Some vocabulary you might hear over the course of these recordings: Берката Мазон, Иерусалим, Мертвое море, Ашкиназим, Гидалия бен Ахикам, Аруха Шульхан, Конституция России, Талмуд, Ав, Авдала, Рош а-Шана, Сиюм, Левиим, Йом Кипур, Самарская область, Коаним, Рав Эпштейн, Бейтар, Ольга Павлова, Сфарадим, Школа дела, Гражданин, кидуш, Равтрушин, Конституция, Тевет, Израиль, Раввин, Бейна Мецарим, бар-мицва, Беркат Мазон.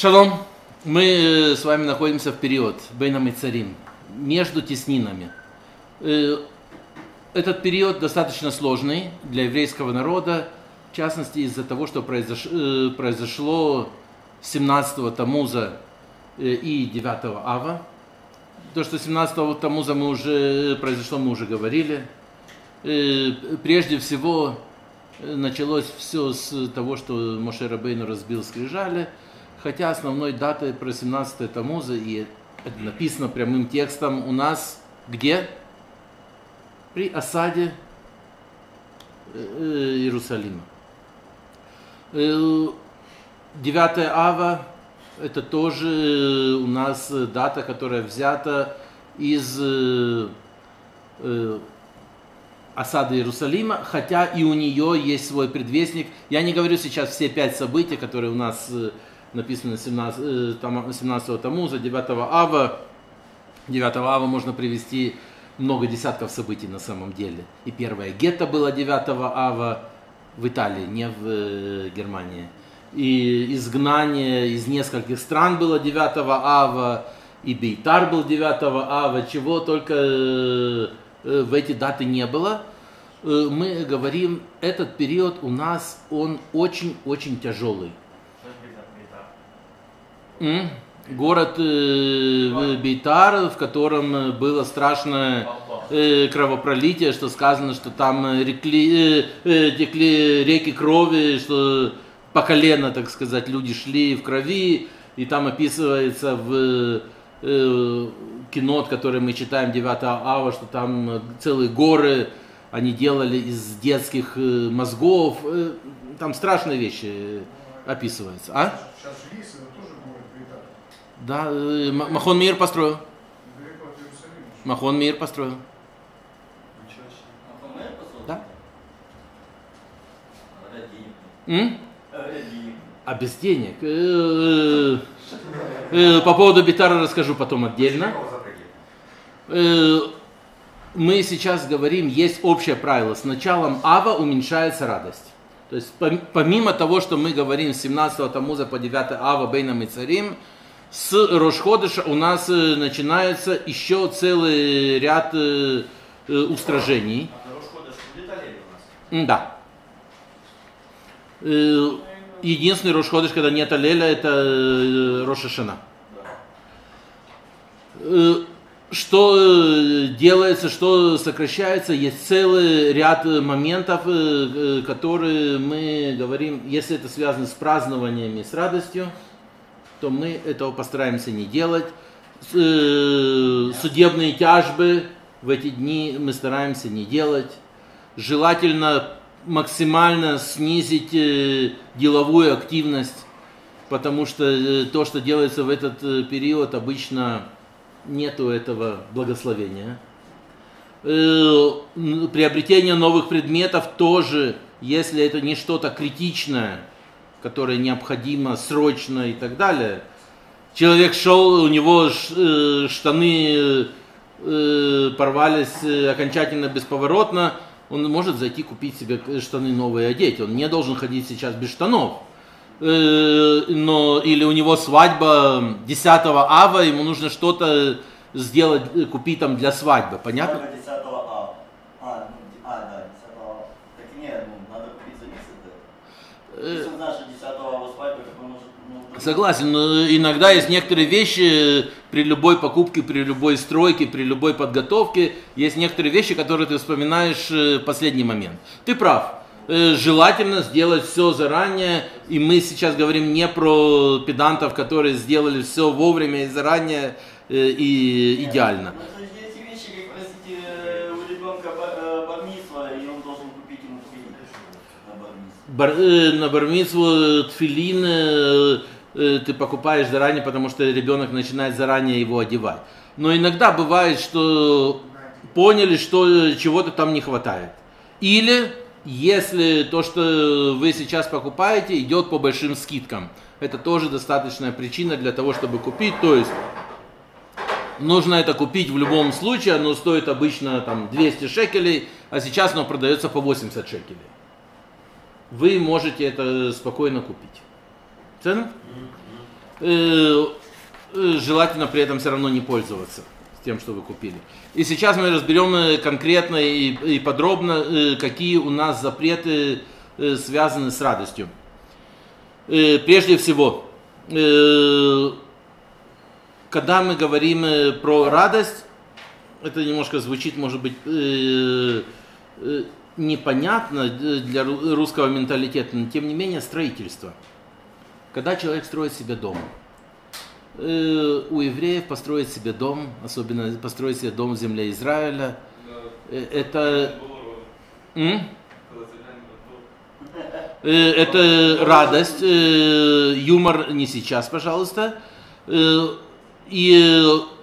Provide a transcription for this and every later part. Шалом, мы с вами находимся в период Бейна Мецарим, между теснинами. Этот период достаточно сложный для еврейского народа, в частности из-за того, что произошло 17-го Таммуза и 9-го Ава. То, что 17-го Таммуза мы уже говорили. Прежде всего, началось все с того, что Моше Рабейну разбил скрижали, хотя основной датой про 17-е Таммуза, и это написано прямым текстом у нас, где? При осаде Иерусалима. 9 Ава – это тоже у нас дата, которая взята из осады Иерусалима, хотя и у нее есть свой предвестник. Я не говорю сейчас все 5 событий, которые у нас написаны 17-го Таммуза, 9-го Ава. 9-го Ава можно привести много десятков событий на самом деле. И первое гетто было 9-го Ава в Италии, не в Германии. И изгнание из нескольких стран было 9-го Ава, и Бейтар был 9-го Ава, чего только в эти даты не было. Мы говорим, этот период у нас, он очень-очень тяжелый. Город Бейтар, в котором было страшное кровопролитие, что сказано, что там текли реки крови, что по колено, так сказать, люди шли в крови, и там описывается в кино, которое мы читаем 9 ава, что там целые горы они делали из детских мозгов. Там страшные вещи описываются. А? Сейчас есть, это тоже город Бейтар. Да, Махон Меир построил. Далеко от Иерусалима. Махон Меир построил. Махон Меир построил? Да. А без денег. По поводу Бейтара расскажу потом отдельно. Мы сейчас говорим, есть общее правило. С началом Ава уменьшается радость. То есть помимо того, что мы говорим с 17-го Таммуза по 9-е Ава, Бейна Мецарим, с Рошходыша у нас начинается еще целый ряд устражений. А Рошходыш будет Алель у нас? Да. Единственный Рошходыш, когда нет Алеля, это Рош а-Шана. Что делается, что сокращается, есть целый ряд моментов, которые мы говорим, если это связано с празднованиями, с радостью, то мы этого постараемся не делать. Судебные тяжбы в эти дни мы стараемся не делать. Желательно максимально снизить деловую активность, потому что то, что делается в этот период, обычно нету этого благословения. Приобретение новых предметов тоже, если это не что-то критичное, которое необходимо срочно и так далее. Человек шел, у него штаны порвались окончательно бесповоротно, он может зайти купить себе штаны новые и одеть. Он не должен ходить сейчас без штанов. Но, или у него свадьба 10-го ава, ему нужно что-то сделать, купить там для свадьбы, понятно? 10-го ава. Да, 10-го ава. Так нет, надо купить за месяц. Если наша 10-го ава свадьба, то он может... Согласен, но иногда есть некоторые вещи, при любой покупке, при любой стройке, при любой подготовке, есть некоторые вещи, которые ты вспоминаешь в последний момент. Ты прав. Желательно сделать все заранее, и мы сейчас говорим не про педантов, которые сделали все вовремя и заранее, и идеально. Ну, то есть эти вещи, как, простите, у ребенка бар-мицва, и он должен купить ему тфилин. На бар-мицву тфилин ты покупаешь заранее, потому что ребенок начинает заранее его одевать. Но иногда бывает, что поняли, что чего-то там не хватает. Или... Если то, что вы сейчас покупаете, идет по большим скидкам, это тоже достаточная причина для того, чтобы купить. То есть нужно это купить в любом случае, оно стоит обычно там 200 шекелей, а сейчас оно продается по 80 шекелей. Вы можете это спокойно купить. Ценно? желательно при этом все равно не пользоваться тем, что вы купили. И сейчас мы разберем конкретно и подробно, какие у нас запреты связаны с радостью. Прежде всего, когда мы говорим про радость, это немножко звучит, может быть, непонятно для русского менталитета, но тем не менее строительство. Когда человек строит себе дом, у евреев построить себе дом, особенно построить себе дом в земле Израиля, это радость, юмор не сейчас, пожалуйста. И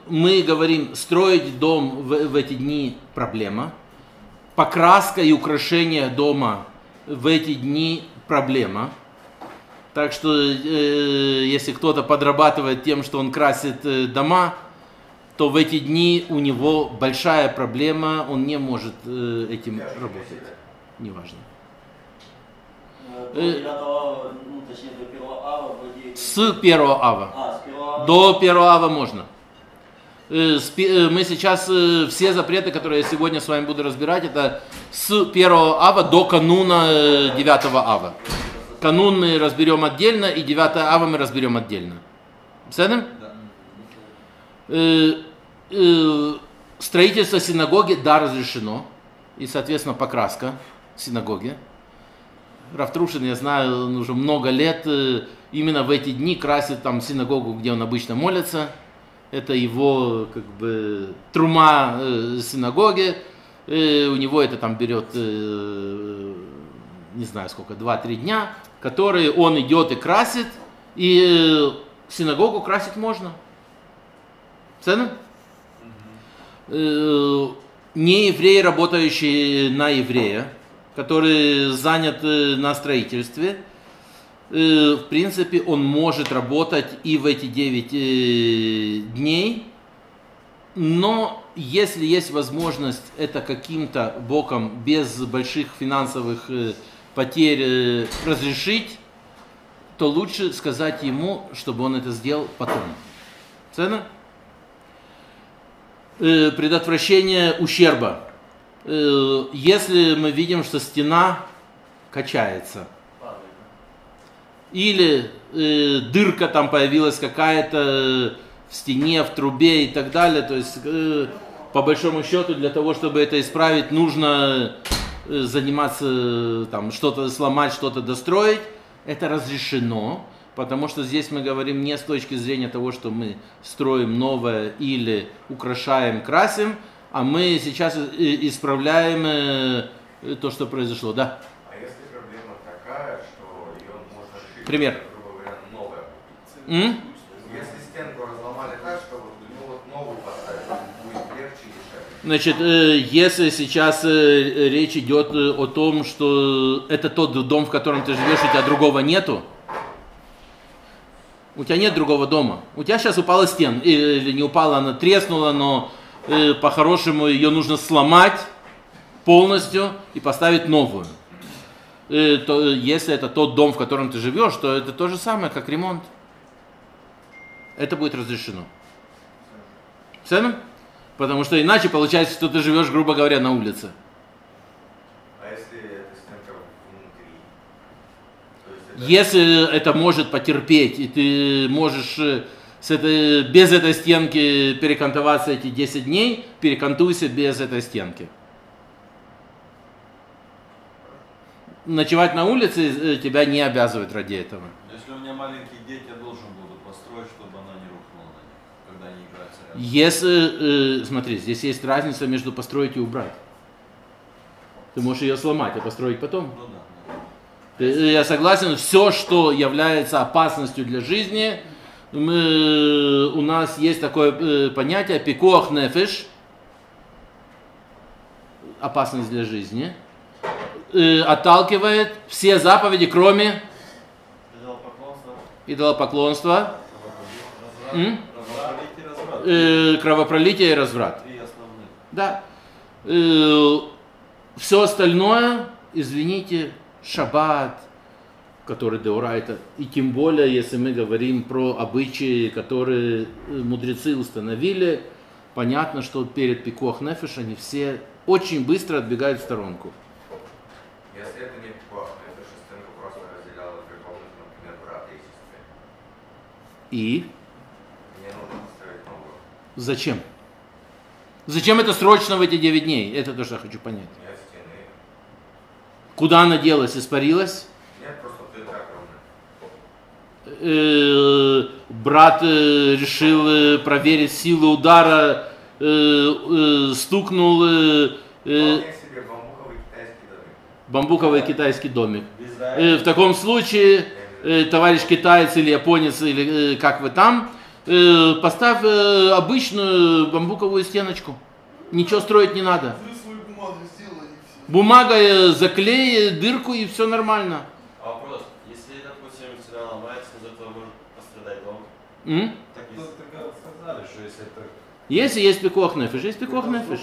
мы говорим, строить дом в эти дни проблема. Покраска и украшение дома в эти дни проблема. Так что, если кто-то подрабатывает тем, что он красит дома, то в эти дни у него большая проблема, он не может этим работать. Неважно. С 1 ава. До 1 ава можно. Мы сейчас все запреты, которые я сегодня с вами буду разбирать, это с 1 ава до кануна 9 ава. Канун мы разберем отдельно, и 9 ава мы разберем отдельно. Седем? Да. Строительство синагоги, да, разрешено. И, соответственно, покраска синагоги. Равтрушин, я знаю, он уже много лет именно в эти дни красит там синагогу, где он обычно молится. Это его, как бы, трума синагоги. У него это там берет, не знаю сколько, 2-3 дня, которые он идет и красит. И синагогу красить можно. Цены? Не евреи, работающие на еврея, который занят на строительстве, в принципе, он может работать и в эти 9 дней, но если есть возможность это каким-то боком, без больших финансовых потерь, разрешить, то лучше сказать ему, чтобы он это сделал потом. Цена? Предотвращение ущерба. Если мы видим, что стена качается, или дырка там появилась какая-то в стене, в трубе и так далее, то есть по большому счету для того, чтобы это исправить, нужно заниматься, там, что-то сломать, что-то достроить, это разрешено, потому что здесь мы говорим не с точки зрения того, что мы строим новое или украшаем, красим, а мы сейчас исправляем то, что произошло, да? А если проблема такая, что ее можно решить, пример, грубо говоря, новое купить? Если стенку разломали так, что вот новую поставить, будет легче решать. Значит, если сейчас речь идет о том, что это тот дом, в котором ты живешь, у тебя другого нету, у тебя нет другого дома, у тебя сейчас упала стена, или не упала, она треснула, но... по-хорошему ее нужно сломать полностью и поставить новую. То, если это тот дом, в котором ты живешь, то это то же самое, как ремонт. Это будет разрешено. Правильно? Потому что иначе получается, что ты живешь, грубо говоря, на улице. А если эта стенка внутри? Если это может потерпеть, и ты можешь... без этой стенки перекантоваться эти 10 дней, перекантуйся без этой стенки. Ночевать на улице тебя не обязывают ради этого. Если у меня маленькие дети, я должен буду построить, чтобы она не рухнула на них, когда они играются рядом. Если, смотри, здесь есть разница между построить и убрать. Ты можешь ее сломать, а построить потом. Ну да, да. Я согласен, все, что является опасностью для жизни... у нас есть такое понятие пикуах нефеш, опасность для жизни, отталкивает все заповеди, кроме идолопоклонства, кровопролития и разврат. Да. Все остальное, извините, шаббат, который деорайта. И тем более, если мы говорим про обычаи, которые мудрецы установили, понятно, что перед пикуах нефеш они все очень быстро отбегают в сторонку. Если это не пикуах нефеш, стенку просто разделяла приколных, например, брата и сестры. И? Мне нужно поставить новую. Зачем? Зачем это срочно в эти 9 дней? Это то, что я хочу понять. Нет стены. Куда она делась? Испарилась? Нет, просто дырка огромная. Брат решил проверить силу удара, стукнул... себе бамбуковый китайский домик. Бамбуковый китайский домик. В таком случае, товарищ китаец или японец, или как вы там... Поставь обычную бамбуковую стеночку. Ничего строить не надо. Бумага, заклей дырку и все нормально. А вопрос, если, допустим, стена ломается, из этого может пострадать дом? Так если есть пикуах нефеш, есть пикуах нефеш.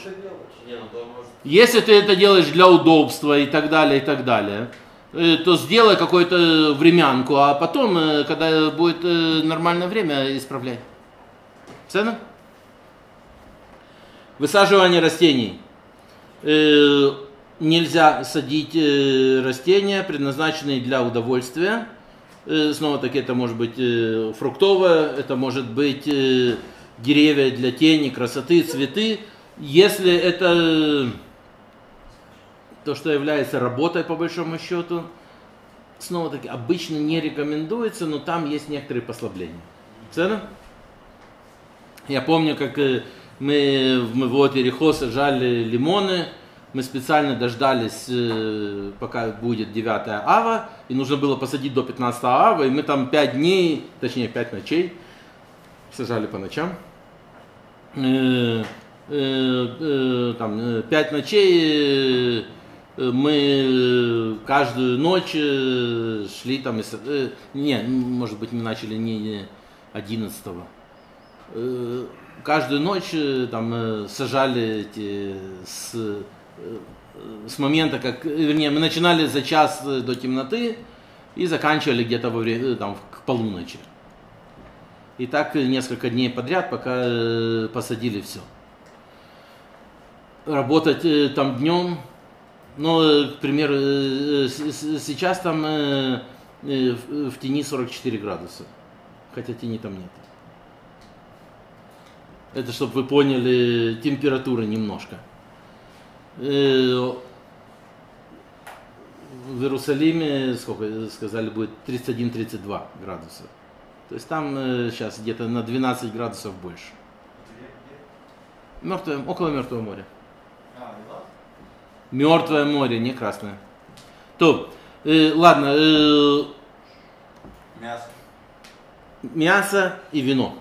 Если ты это делаешь для удобства и так далее, то сделай какую-то времянку, а потом, когда будет нормальное время, исправляй. Цена? Высаживание растений. Нельзя садить растения, предназначенные для удовольствия. Снова-таки это может быть фруктовое, это может быть деревья для тени, красоты, цветы. Если это... то, что является работой, по большому счету, снова-таки обычно не рекомендуется, но там есть некоторые послабления. Цена? Я помню, как мы в Иерихо сажали лимоны, мы специально дождались, пока будет 9 ава, и нужно было посадить до 15 ава, и мы там 5 дней, точнее 5 ночей, сажали по ночам. Там 5 ночей... Мы каждую ночь шли там, не, может быть, мы начали не 11-го. Каждую ночь там сажали эти, с момента, как, вернее, мы начинали за час до темноты и заканчивали где-то во время, там, к полуночи. И так несколько дней подряд, пока посадили все. Работать там днем. Но, к примеру, сейчас там в тени 44 градуса, хотя тени там нет. Это, чтобы вы поняли, температуры немножко. В Иерусалиме, сколько сказали, будет 31-32 градуса. То есть там сейчас где-то на 12 градусов больше. Около Мертвого моря. Мертвое море, не красное. То, ладно. Мясо. Мясо и вино.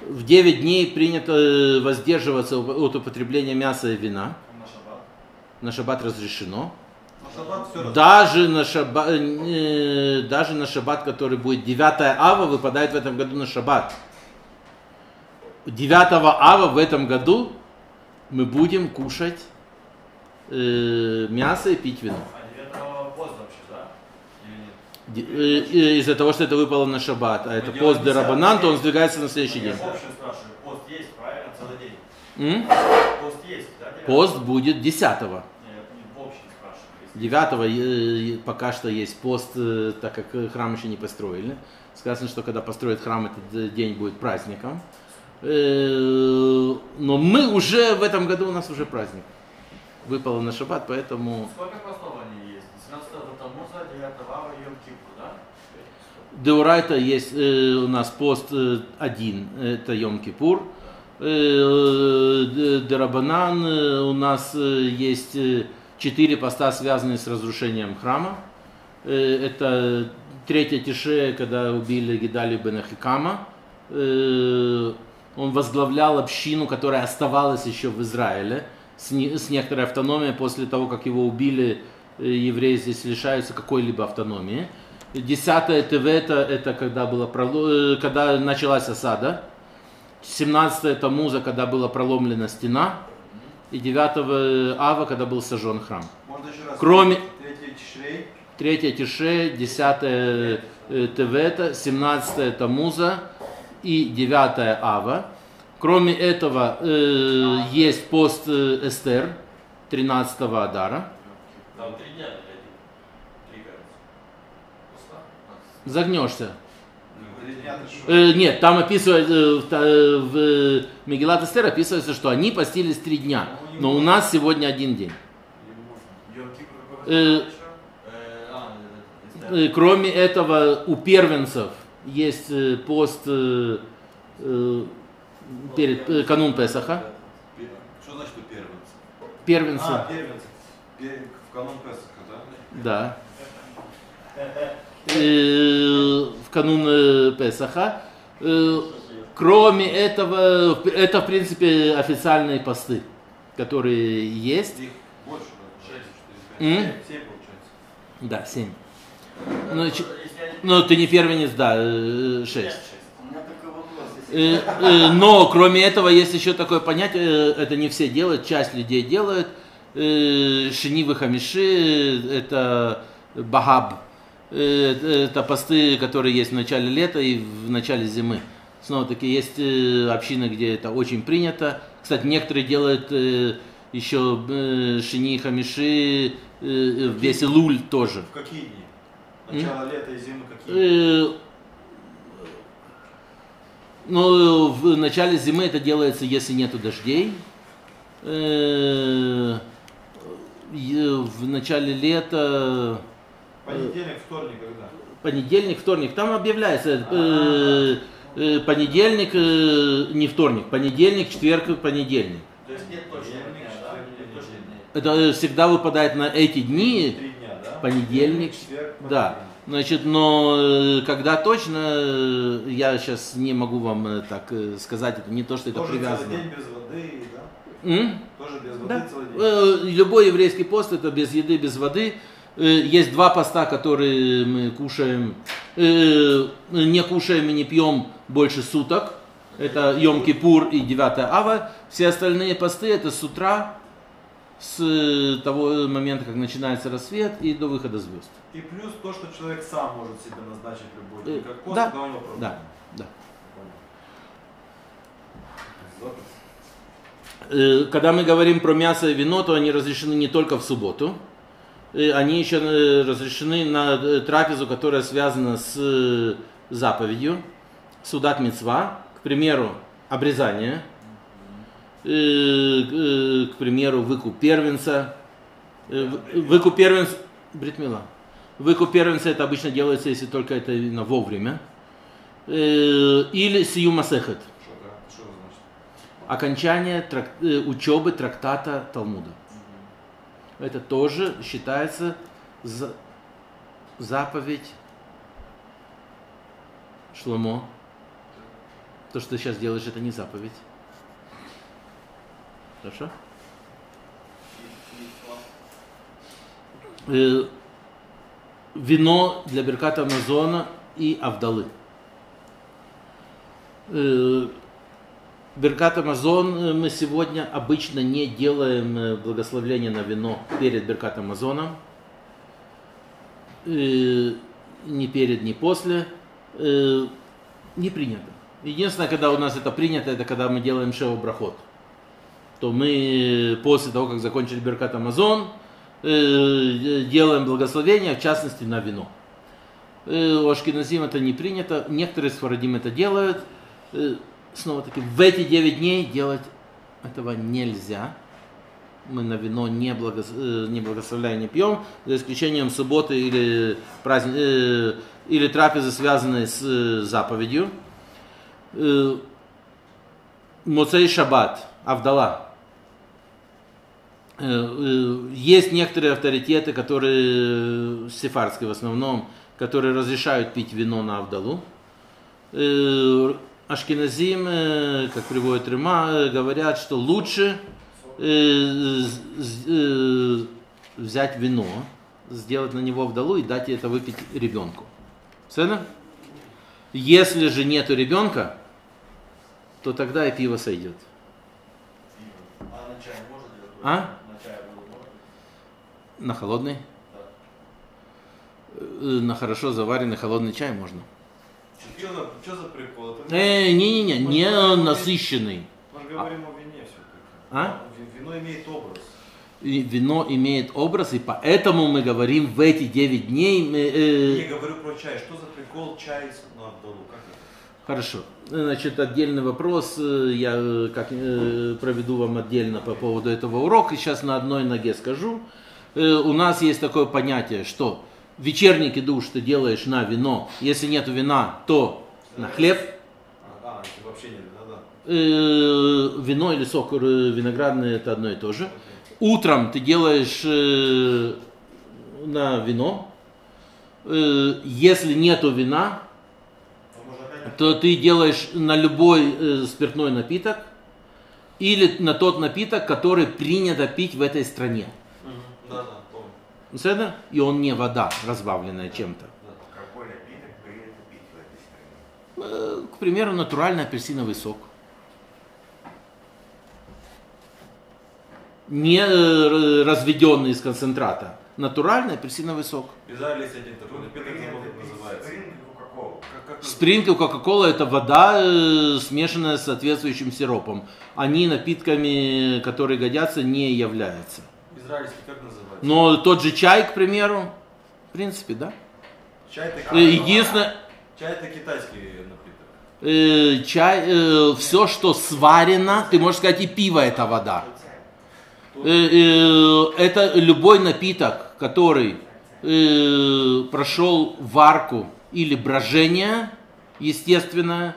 В 9 дней принято воздерживаться от употребления мяса и вина. На шаббат. На шаббат разрешено. На шаббат все даже на шаббат, который будет 9 ава, выпадает в этом году на шаббат. 9 ава в этом году мы будем кушать мясо и пить вино. А поздно вообще, да? Из-за того, что это выпало на шаббат, а это пост де рабанан, то он сдвигается на следующий день. Я вообще спрашиваю, пост есть, правильно, целый день? Пост есть, да? 9-го? Пост будет 10-го. Нет, вообще спрашиваю. 9-го пока что есть пост, так как храм еще не построили. Сказано, что когда построят храм, этот день будет праздником. Но мы уже в этом году, у нас уже праздник выпало на шаббат, поэтому... Сколько постов они есть? 17-го Таммуза, 9-го Ава, Йом Кипур, да? Деурайта есть у нас пост один, это Йом Кипур. Да. Дерабанан у нас есть 4 поста, связанные с разрушением храма. Это 3-я Тишея, когда убили Гидалию бен Ахикама. Он возглавлял общину, которая оставалась еще в Израиле, с некоторой автономией. После того, как его убили, евреи здесь лишаются какой-либо автономии. 10-е Тевет, это когда, когда началась осада. 17-е Таммуза, когда была проломлена стена. И 9-го Ава, когда был сожжен храм. Можно еще раз? Кроме... 3-е Тишей. 3 Тишей, 10 Тевета, 17 Таммуза и 9 Ава. Кроме этого, есть пост Эстер, 13 Адара. Там 3 дня, 3 кажется. Загнешься. Нет, там описывается, в Мегилат Эстер описывается, что они постились 3 дня. Но у нас сегодня один день. Кроме этого, у первенцев есть пост перед канун Песаха. Что значит у первенцев? Первенцы. А, первенцы. В канун Песаха, да? Да. В канун Песаха. Кроме этого, это в принципе официальные посты, которые есть. Их больше, 6, 7 получается. Да, 7. Ну, ты не первенец, да, 6. Но, кроме этого, есть еще такое понятие, это не все делают, часть людей делают. Шинивы хамиши, это багаб. Это посты, которые есть в начале лета и в начале зимы. Снова-таки есть общины, где это очень принято. Кстати, некоторые делают еще шини хамиши в весь Илуль тоже. В какие дни? Начало лета и зимы какие? Ну, в начале зимы это делается, если нету дождей. В начале лета... Понедельник, вторник, когда? Понедельник, вторник. Там объявляется понедельник, не вторник. Понедельник, четверг, понедельник. То есть нет точно. Это всегда выпадает на эти дни. Понедельник, да. Значит, но когда точно, я сейчас не могу вам так сказать, это не то, что это привязано. Тоже целый день без воды, да? Тоже без воды, да. Целый день. Любой еврейский пост это без еды, без воды. Есть два поста, которые мы кушаем, не кушаем и не пьем больше суток. Это Йом Кипур и 9 Ава. Все остальные посты это с утра. С того момента, как начинается рассвет и до выхода звезд. И плюс то, что человек сам может себе назначить любой день, как пост, да, когда у него проблемы. Да, да. Когда мы говорим про мясо и вино, то они разрешены не только в субботу. Они еще разрешены на трапезу, которая связана с заповедью. Судат мицва, к примеру, обрезание. К примеру, выкуп первенца. Выкуп первенца, бритмила. Выкуп первенца это обычно делается, если только это вовремя. Или сиюм. Окончание учебы трактата Талмуда. Это тоже считается заповедь Шломо. То, что ты сейчас делаешь, это не заповедь. Хорошо? Вино для Берката Мазона и Авдалы. Берката Мазон мы сегодня обычно не делаем благословление на вино перед Беркатом Мазоном. Ни перед, ни после. Не принято. Единственное, когда у нас это принято, это когда мы делаем шево-брахот. То мы после того, как закончили Беркат Амазон, делаем благословение, в частности, на вино. У Ашкиназим это не принято, некоторые сфарадим это делают. Снова-таки, в эти 9 дней делать этого нельзя. Мы на вино не благословляем, не пьем, за исключением субботы или, или трапезы, связанные с заповедью. Моцей шаббат. Авдала. Есть некоторые авторитеты, которые сефардские в основном, которые разрешают пить вино на Авдалу. Ашкиназим, как приводит Рима, говорят, что лучше взять вино, сделать на него Авдалу и дать это выпить ребенку. Сына? Если же нету ребенка, то тогда и пиво сойдет. А? На холодный? Да. на хорошо заваренный холодный чай можно. Что за прикол? Не-не-не, не насыщенный. Мы же говорим о вине все-таки. Вино имеет образ. И вино имеет образ, и поэтому мы говорим в эти 9 дней... Я говорю про чай. Что за прикол чай с Авдалу? Хорошо. Значит, отдельный вопрос. Я проведу вам отдельно по поводу этого урока. Сейчас на одной ноге скажу. У нас есть такое понятие, что вечерний кидуш ты делаешь на вино. Если нет вина, то на хлеб. Вообще нет вина, да. Вино или сок виноградный – это одно и то же. Утром ты делаешь на вино. Если нету вина, то ты делаешь на любой спиртной напиток или на тот напиток, который принято пить в этой стране. Да. И он не вода, разбавленная чем-то. Какой напиток принято пить в этой стране? К примеру, натуральный апельсиновый сок. Не разведенный из концентрата. Натуральный апельсиновый сок. Спринг и кока-кола — это вода, смешанная с соответствующим сиропом. Они напитками, которые годятся, не являются. Израильский как называется? Но тот же чай, к примеру, в принципе, да. Чай-то единственное... чай-то китайский напиток. Чай, все, что сварено, ты можешь сказать, и пиво — это вода. Это любой напиток, который прошел варку или брожение, естественно,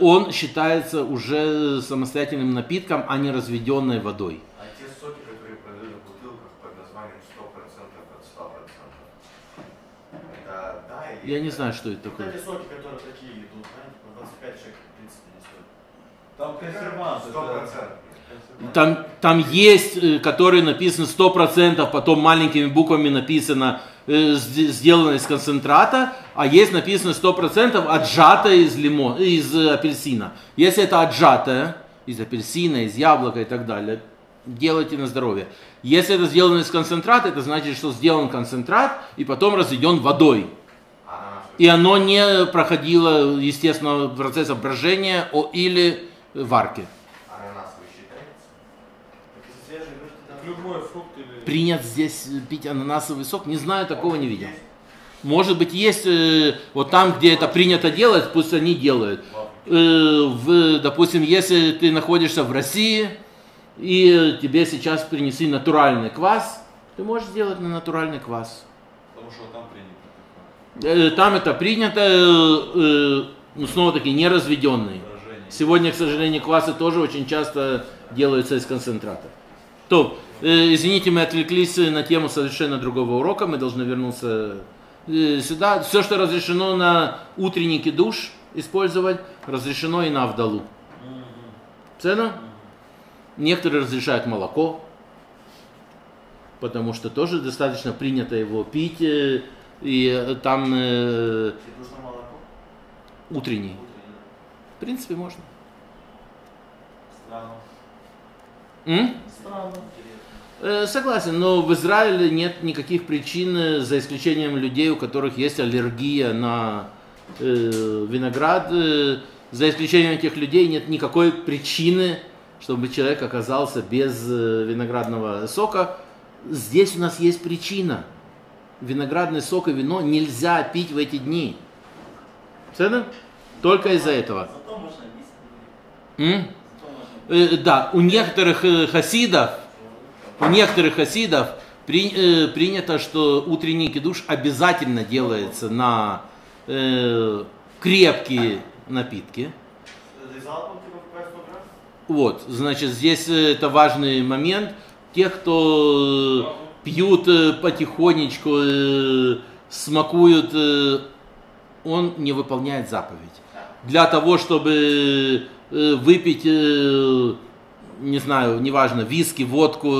он считается уже самостоятельным напитком, а не разведенной водой. А те соки, которые продают в бутылках под названием 100% от 100%, это да или нет? Я не знаю, что это такое. Это те соки, которые такие идут, да? 25 человек, в принципе, не стоит. Там консерванты, 100%. Там есть, которые написаны 100%, потом маленькими буквами написано, сделано из концентрата, а есть написано 100% отжатое из апельсина. Если это отжатое из апельсина, из яблока и так далее, делайте на здоровье. Если это сделано из концентрата, это значит, что сделан концентрат и потом разведен водой. И оно не проходило, естественно, процесса брожения или варки. Принят здесь пить ананасовый сок? Не знаю, такого не видел. Может быть, есть, вот там, где это принято делать, пусть они делают. Допустим, если ты находишься в России, и тебе сейчас принесли натуральный квас, ты можешь сделать на натуральный квас. Потому что там принято. Там это принято, ну, снова-таки, неразведенный. Сегодня, к сожалению, квасы тоже очень часто делаются из концентрата. То, извините, мы отвлеклись на тему совершенно другого урока, мы должны вернуться сюда. Все, что разрешено на утренний кидуш использовать, разрешено и на Авдалу. Цена? Некоторые разрешают молоко, потому что тоже достаточно принято его пить, и там утренний. В принципе, можно. Согласен, но в Израиле нет никаких причин, за исключением людей, у которых есть аллергия на виноград. За исключением этих людей нет никакой причины, чтобы человек оказался без виноградного сока. Здесь у нас есть причина. Виноградный сок и вино нельзя пить в эти дни. Понятно? Только из-за этого. Да, у некоторых хасидов принято, что утренний кидуш обязательно делается на крепкие напитки. Вот, значит, здесь это важный момент. Те, кто пьют потихонечку, смакуют, он не выполняет заповедь. Для того, чтобы... выпить, не знаю, неважно, виски, водку,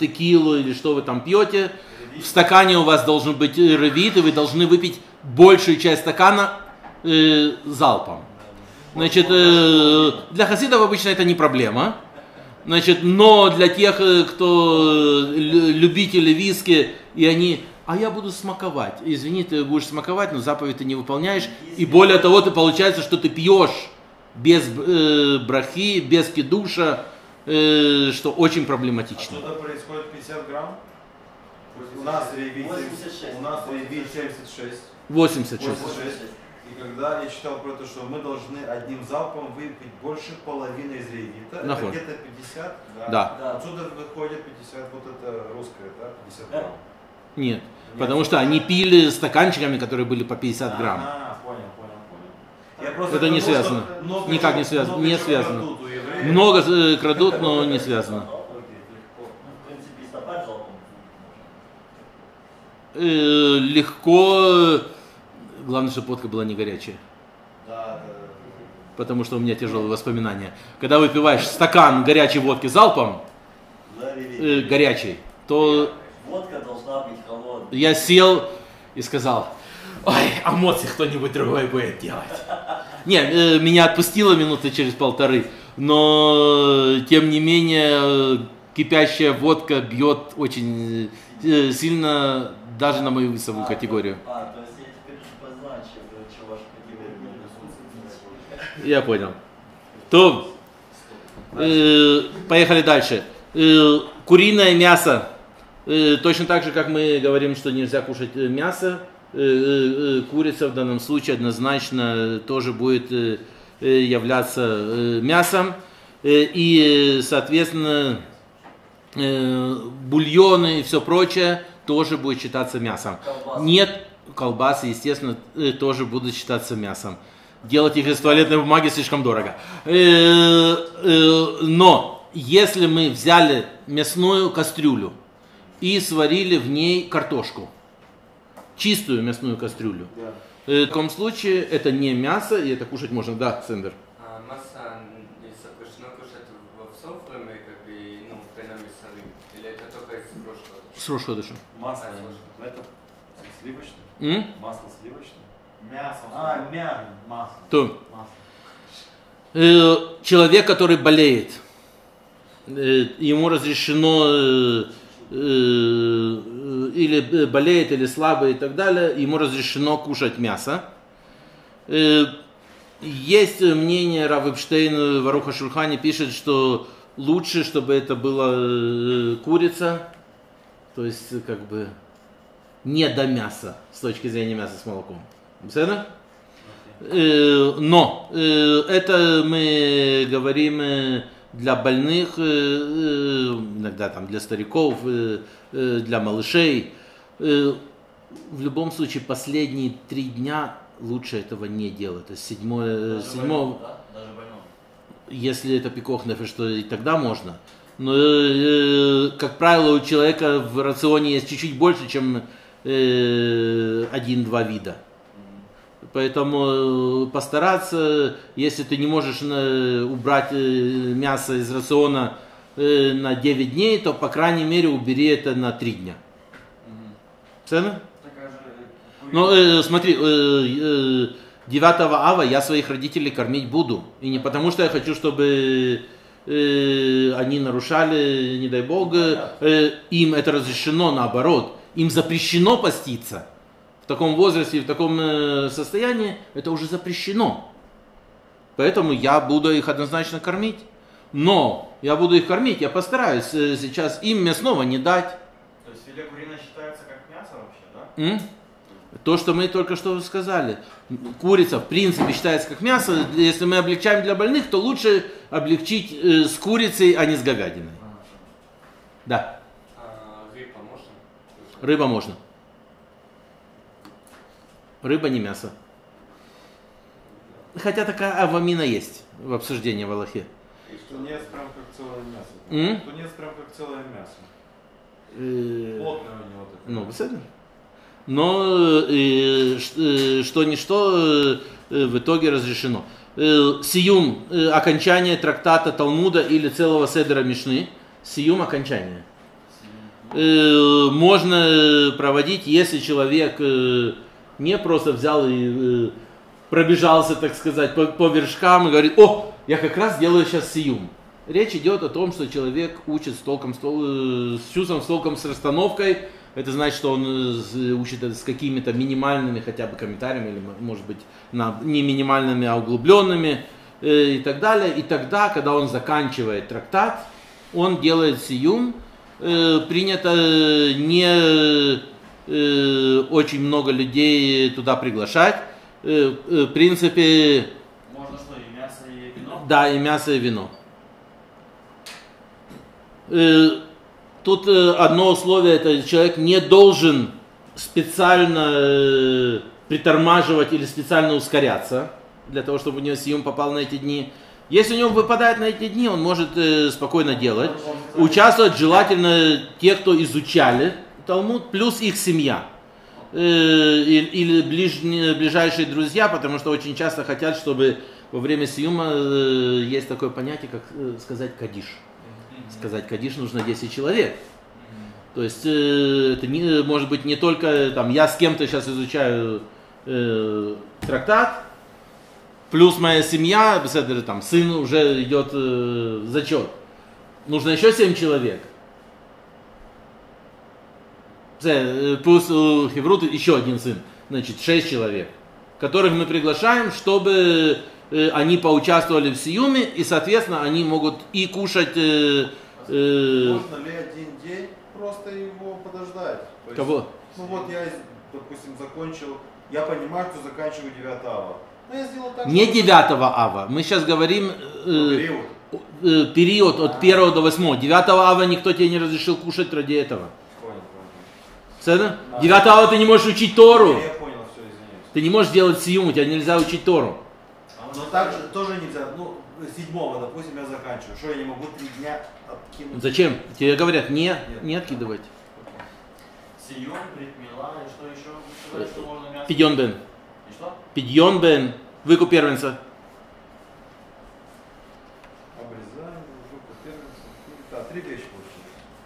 текилу или что вы там пьете, в стакане у вас должен быть ревит, и вы должны выпить большую часть стакана залпом. Значит, для хасидов обычно это не проблема. Значит, но для тех, кто любители виски, и они... а я буду смаковать. Извини, ты будешь смаковать, но заповедь ты не выполняешь. И более того, ты получается, что ты пьешь без брахи, без кидуша, что очень проблематично. А что-то происходит 50 грамм? 86. У нас ревит 76. 86. И когда я читал про то, что мы должны одним залпом выпить больше половины из ревита, это где-то 50, да. Отсюда выходит 50, вот это русское, да, 50 грамм. Нет, потому что они пили стаканчиками, которые были по 50 грамм. Понял. Это не связано, никак не связано, не связано. Много крадут, но не связано. Легко, главное, чтобы водка была не горячая, потому что у меня тяжелые воспоминания. Когда выпиваешь стакан горячей водки залпом, горячей, то водка должна быть холодной. Я сел и сказал: ой, а эмоции кто-нибудь другой будет делать. Не, меня отпустило минуты через полторы, но тем не менее кипящая водка бьет очень сильно даже на мою весовую категорию. То есть я теперь не познаю, чем ваша категория не. Я понял. То, поехали дальше. Куриное мясо. Точно так же, как мы говорим, что нельзя кушать мясо, курица в данном случае однозначно тоже будет являться мясом. И, соответственно, бульоны и все прочее тоже будет считаться мясом. Колбасы. Нет, колбасы, естественно, тоже будут считаться мясом. Делать их из туалетной бумаги слишком дорого. Но если мы взяли мясную кастрюлю и сварили в ней картошку, чистую мясную кастрюлю. Да. В таком случае это не мясо, и это кушать можно. Да, Сендер. Мясо запрещено кушать во всем время, как и, ну, в Бейна Мецарим? Или это только из Рошходыша? С Рошходыша. Масло. Это сливочное? Масло сливочное? Мясо. Мясо. Масло. То. Масло. Человек, который болеет, ему разрешено... или болеет, или слабый и так далее, ему разрешено кушать мясо. Есть мнение, Рав Эпштейн в Аруха Шульхане пишет, что лучше, чтобы это была курица, то есть как бы не до мяса, с точки зрения мяса с молоком. Понятно? Но это мы говорим... для больных, иногда там для стариков, для малышей. В любом случае, последние 3 дня лучше этого не делать. То есть 7-го... Если это пикох нефеш, то и тогда можно. Но, как правило, у человека в рационе есть чуть-чуть больше, чем 1-2 вида. Поэтому постараться, если ты не можешь убрать мясо из рациона на 9 дней, то, по крайней мере, убери это на 3 дня. Цена? Ну, смотри, 9 ава я своих родителей кормить буду. И не потому, что я хочу, чтобы они нарушали, не дай бог, им это разрешено, наоборот. Им запрещено поститься. В таком возрасте, в таком состоянии, это уже запрещено. Поэтому я буду их однозначно кормить. Но я буду их кормить, я постараюсь сейчас им мясного не дать. То есть филе куриное считается как мясо вообще, да? То, что мы только что сказали. Курица в принципе считается как мясо. Если мы облегчаем для больных, то лучше облегчить с курицей, а не с говядиной. Да. Рыба можно? Рыба можно. Рыба не мясо. Хотя такая авамина есть в обсуждении в Аллахе. Тунец прям как целое мясо. Тунец прям как целое мясо. Плотное у него такое. Ну, беседно. Но что-ничто в итоге разрешено. Сиюм – окончание трактата Талмуда или целого седера Мишны. Сиюм – окончание. Можно проводить, если человек... не просто взял и пробежался, так сказать, по вершкам и говорит: о, я как раз делаю сейчас сиюм. Речь идет о том, что человек учит с толком, с чувством, с толком, с расстановкой, это значит, что он учит это с какими-то минимальными хотя бы комментариями, или, может быть, не минимальными, а углубленными, и так далее. И тогда, когда он заканчивает трактат, он делает сиюм. Принято не очень много людей туда приглашать. В принципе... Можно что, и мясо, и вино? Да, и мясо, и вино. Тут одно условие, это человек не должен специально притормаживать или специально ускоряться, для того, чтобы у него сиюм попал на эти дни. Если у него выпадает на эти дни, он может спокойно делать. Участвовать желательно те, кто изучали Талмуд, плюс их семья. Или ближайшие друзья, потому что очень часто хотят, чтобы во время сиюма есть такое понятие, как сказать кадиш. Сказать кадиш нужно 10 человек. То есть это не, может быть не только там, я с кем-то сейчас изучаю трактат, плюс моя семья, там, сын уже идет зачет. Нужно еще 7 человек. Плюс у Хеврута еще один сын, значит 6 человек, которых мы приглашаем, чтобы они поучаствовали в сиюме, и, соответственно, они могут и кушать... Можно ли один день просто его подождать? То кого? Есть, ну вот я, допустим, закончил, я понимаю, что заканчиваю 9 ава. Но я сделал так, не 9 ава, мы сейчас говорим период от 1 до 8. 9 ава никто тебе не разрешил кушать ради этого. Понял. 9 ава ты не можешь учить Тору. Я понял, все, извиняюсь. Ты не можешь делать сиюм, у тебя нельзя учить Тору. Но также тоже нельзя, ну, 7-го, допустим, я заканчиваю, что я не могу 3 дня откинуть. Зачем? Тебе говорят, не откидывать. Сиюм, бритмила, и что еще? Что можно мясо? Пидион бен. И что? Пидион бен. Выкуп первенца. Обрезание, выкуп первенца. Да, 3 вещи получили.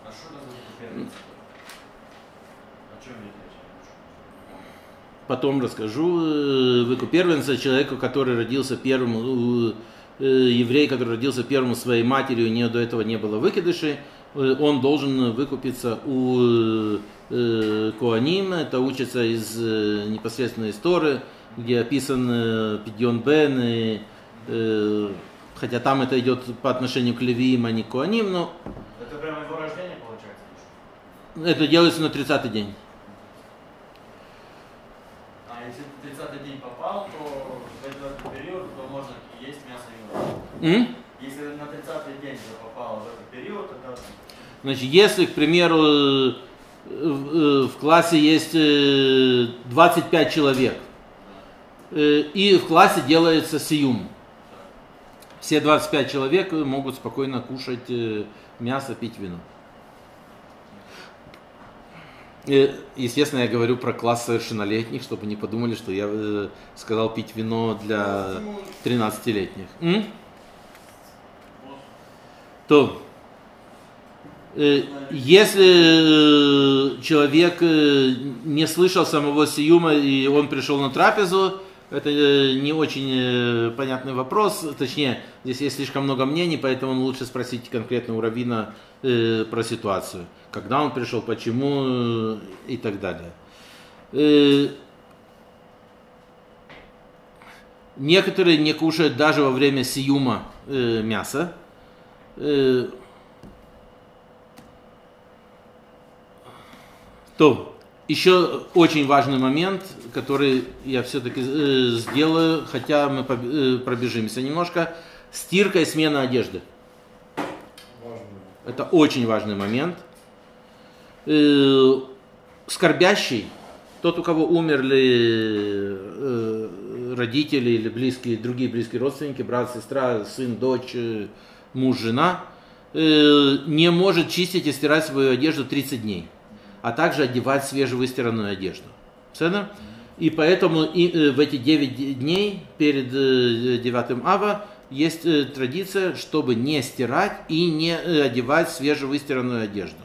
А что это за выкуп первенца? О чем это? Потом расскажу. Выкуп первенца человеку, который родился первым, еврей, который родился первым своей матерью, у нее до этого не было выкидышей, он должен выкупиться у коаним. Это учится из непосредственной истории, где описан пидион бен, и, хотя там это идет по отношению к левиим, а не к коаним, но... Это прямо его рождение получается? Это делается на 30-й день. Если на 30-й день попало в этот период, тогда... Значит, если, к примеру, в классе есть 25 человек, и в классе делается сиюм, все 25 человек могут спокойно кушать мясо, пить вино. Естественно, я говорю про класс совершеннолетних, чтобы не подумали, что я сказал пить вино для 13-летних. То, если человек не слышал самого сиюма и он пришел на трапезу, это не очень понятный вопрос, точнее, здесь есть слишком много мнений, поэтому лучше спросить конкретно у раввина про ситуацию, когда он пришел, почему и так далее. Некоторые не кушают даже во время сиюма мясо. То еще очень важный момент, который я все-таки сделаю, хотя мы пробежимся немножко. Стирка и смена одежды. Это очень важный момент. Скорбящий, тот, у кого умерли родители или близкие, другие близкие родственники, брат, сестра, сын, дочь, муж, жена, не может чистить и стирать свою одежду 30 дней, а также одевать свежевыстиранную одежду. И поэтому в эти 9 дней перед 9 ава есть традиция, чтобы не стирать и не одевать свежевыстиранную одежду.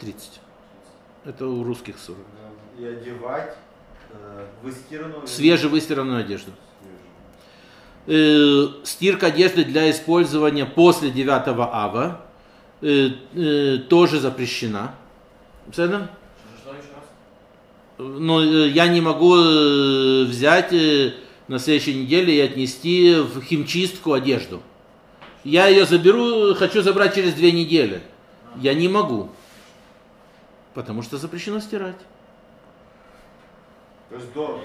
30. Это у русских 40. И одевать свежевыстиранную одежду. Стирка одежды для использования после 9 ава тоже запрещена. Абсолютно? Но я не могу взять на следующей неделе и отнести в химчистку одежду. Я ее заберу, хочу забрать через 2 недели. Я не могу. Потому что запрещено стирать. То есть до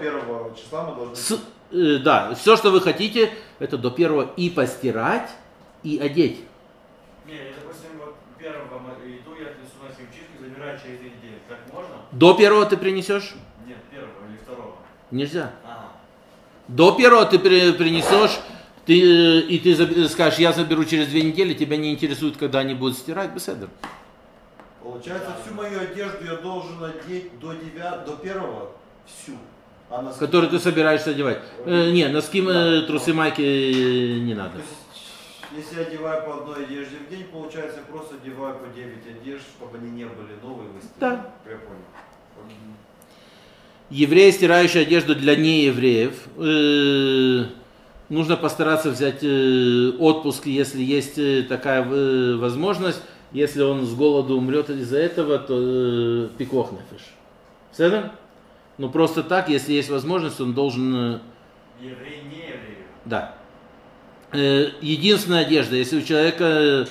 1 числа мы должны... да, все, что вы хотите, это до 1 и постирать, и одеть. Не, я, допустим, вот 1-го иду, я отнесу на химчистку, забираю через 2 недели. Так можно? До 1-го ты принесешь? Нет, 1-го или 2-го. Нельзя. Ага. До 1-го ты принесешь, ты скажешь, я заберу через 2 недели, тебя не интересует, когда они будут стирать, беседер. Получается, всю мою одежду я должен одеть до 1-го, всю. А носки... Которую ты собираешься одевать. Не, носки, да, трусы, майки не надо. То есть, если я одеваю по 1 одежде в день, получается, я просто одеваю по 9 одежд, чтобы они не были новые. Да. Я понял. Евреи, стирающие одежду для неевреев, нужно постараться взять отпуск, если есть такая возможность. Если он с голоду умрет из-за этого, то пикох нафиш. Седер? Ну просто так, если есть возможность, он должен... Еврей, не еврей. Да. Единственная одежда, если у человека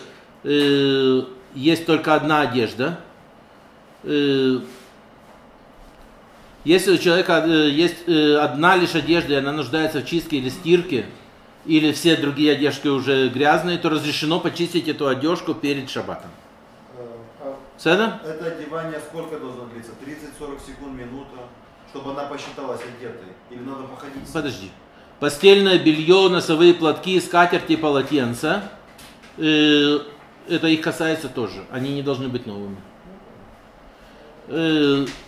есть только одна одежда, если у человека есть одна лишь одежда, и она нуждается в чистке или стирке, или все другие одежды уже грязные, то разрешено почистить эту одежку перед шаббатом. Седер? Это одевание сколько должно длиться? 30-40 секунд, минута, чтобы она посчиталась одетой? Или надо походить? Подожди. Постельное белье, носовые платки, скатерти, полотенца, это их касается тоже. Они не должны быть новыми.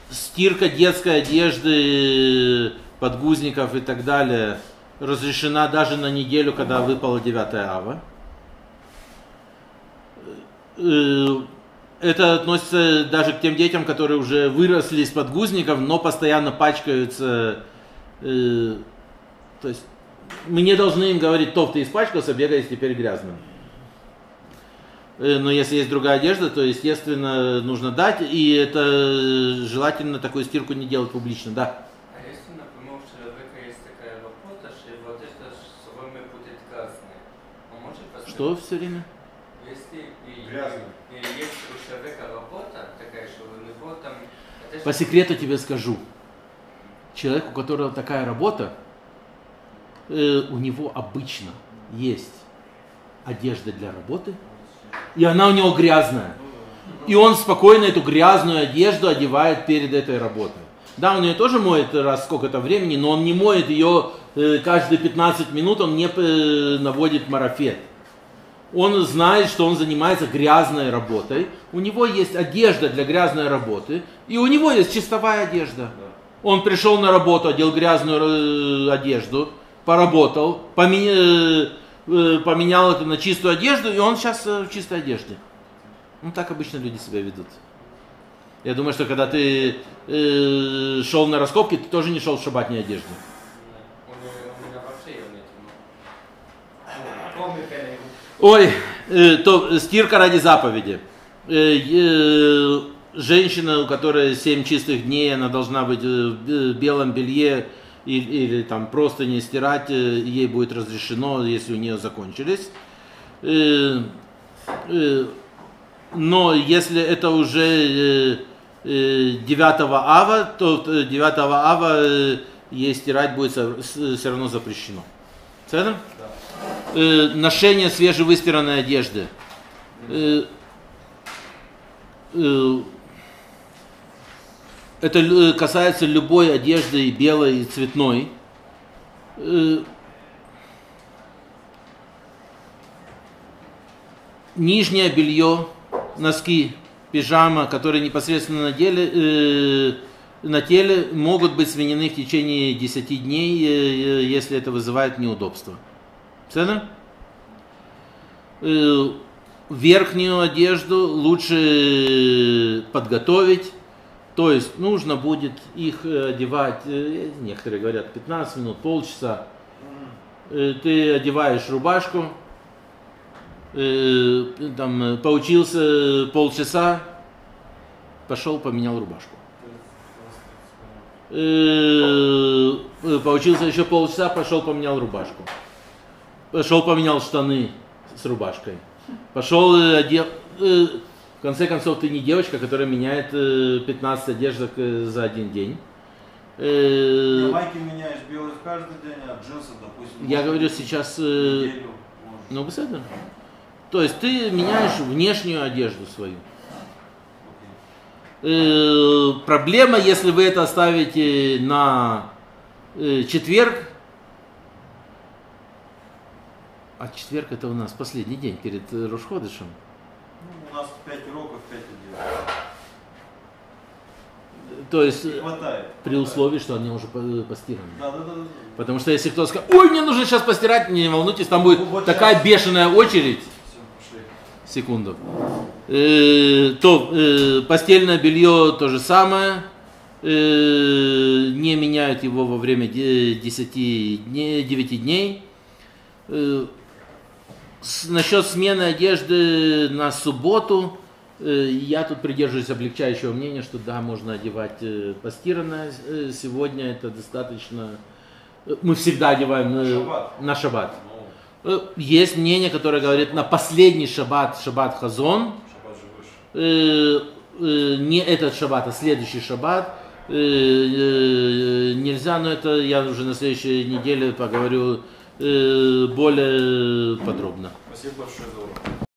Стирка детской одежды, подгузников и так далее разрешена даже на неделю, когда выпало 9 ава. Это относится даже к тем детям, которые уже выросли из подгузников, но постоянно пачкаются. То есть мы не должны им говорить: «Тов, ты испачкался, бегаешь теперь грязным». Но если есть другая одежда, то, естественно, нужно дать. И это желательно такую стирку не делать публично. Да. А если, например, у человека есть такая работа, что его одежда с вами будет грязной, он может поставить... Что все время? Если грязно. По секрету тебе скажу, человек, у которого такая работа, у него обычно есть одежда для работы, и она у него грязная. И он спокойно эту грязную одежду одевает перед этой работой. Да, он ее тоже моет раз сколько-то времени, но он не моет ее каждые 15 минут, он не наводит марафет. Он знает, что он занимается грязной работой, у него есть одежда для грязной работы, и у него есть чистовая одежда. Он пришел на работу, одел грязную одежду, поработал, поменял это на чистую одежду, и он сейчас в чистой одежде. Ну так обычно люди себя ведут. Я думаю, что когда ты шел на раскопки, ты тоже не шел в шабатной одежде. Ой, то стирка ради заповеди. Женщина, у которой 7 чистых дней, она должна быть в белом белье или там просто не стирать, ей будет разрешено, если у нее закончились. Но если это уже 9 ава, то 9 ава ей стирать будет все равно запрещено. Цена? Ношение свежевыстиранной одежды. Это касается любой одежды, и белой, и цветной. Нижнее белье, носки, пижама, которые непосредственно на теле, могут быть сменены в течение 10 дней, если это вызывает неудобства. Верхнюю одежду лучше подготовить, то есть нужно будет их одевать, некоторые говорят 15 минут, полчаса. Ты одеваешь рубашку, там, поучился полчаса, пошел, поменял рубашку. Поучился еще полчаса, пошел, поменял рубашку. Пошел, поменял штаны с рубашкой. Пошел, одел... В конце концов, ты не девочка, которая меняет 15 одеждок за один день. Ты майки меняешь белые каждый день, а джинсы, допустим... Я говорю сейчас... Неделю, ну, беседа. То есть ты меняешь внешнюю одежду свою. Проблема, если вы это оставите на четверг. А четверг это у нас последний день перед Рошходышем. Ну, у нас 5 уроков, 5 отделов. То есть при условии, что они уже постираны. Да. Потому что если кто-то скажет, ой, мне нужно сейчас постирать, не волнуйтесь, там будет такая бешеная очередь. Секунду. То постельное белье то же самое, не меняют его во время 9 дней. Насчет смены одежды на субботу, я тут придерживаюсь облегчающего мнения, что да, можно одевать постиранное. Сегодня это достаточно, мы всегда одеваем на шаббат. Есть мнение, которое говорит, на последний шаббат, шаббат Хазон, не этот шаббат, а следующий шаббат, нельзя, но это я уже на следующей неделе поговорю более подробно. Спасибо большое за урок.